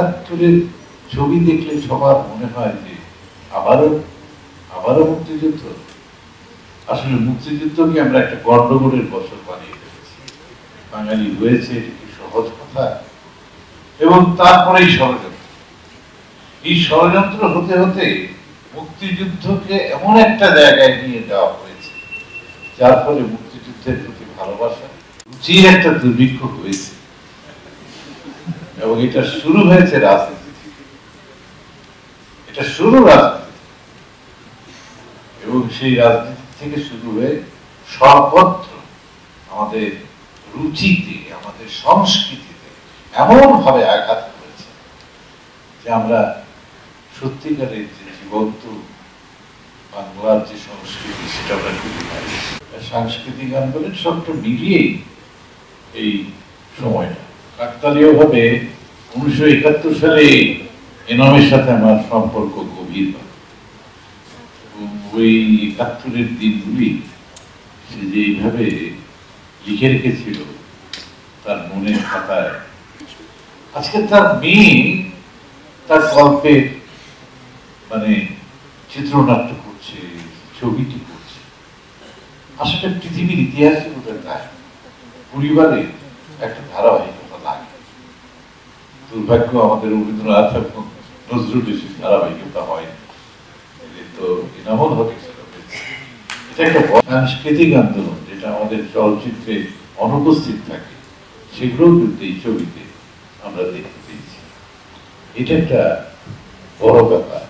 একাত্তরের ছবি দেখলে সবার মনে হয় যে আবারও মুক্তিযুদ্ধ। আসলে মুক্তিযুদ্ধকে আমরা একটা গণ্ডগোলের বছর বানিয়ে ফেলেছি, বাঙালি হয়েছে এটি সহজ কথা। এবং তারপরেই ষড়যন্ত্র, এই ষড়যন্ত্র হতে হতে মুক্তিযুদ্ধকে এমন একটা জায়গায় নিয়ে যাওয়া হয়েছে যার ফলে মুক্তিযুদ্ধের প্রতি ভালোবাসা রুচির একটা দুর্ভিক্ষ হয়েছে। এবং এটা শুরু হয়েছে রাজনীতি, এটা শুরু রাজনীতি, এবং সেই রাজনীতি থেকে শুরু হয়ে সর্বত্র আমাদের রুচিতে, আমাদের সংস্কৃতিতে এমন ভাবে আঘাত করেছে যে আমরা সত্যিকারের যে জীবন্ত বাংলার যে সংস্কৃতি সেটা আমরা খুঁজে পাই। সাংস্কৃতিক আন্দোলন সবটা মিলিয়েই এই সময়টা কাকতালীয় ভাবে 1971 সালে এনমের সাথে আমার সম্পর্ক গভীর হয়। ওই 71 দিনগুলি সে যে এইভাবে লিখে রেখেছিল তার মনের খাতায়, আজকে তার মেয়ে তার গল্পের মানে চিত্রনাট্য করছে, ছবিটি করছে। আসলে পৃথিবীর ইতিহাসে বোধহয় তাই পরিবারে একটা ধারাবাহিকতা লাগে। দুর্ভাগ্য আমাদের রবীন্দ্রনাথ এবং নজরুল ইসলাম ধারাবাহিকতা হয়। সাংস্কৃতিক আন্দোলন যেটা আমাদের চলচ্চিত্রে অনুপস্থিত থাকে সেগুলোর বিরুদ্ধে এই ছবিতে আমরা দেখতে পেয়েছি, এটা একটা বড় ব্যাপার।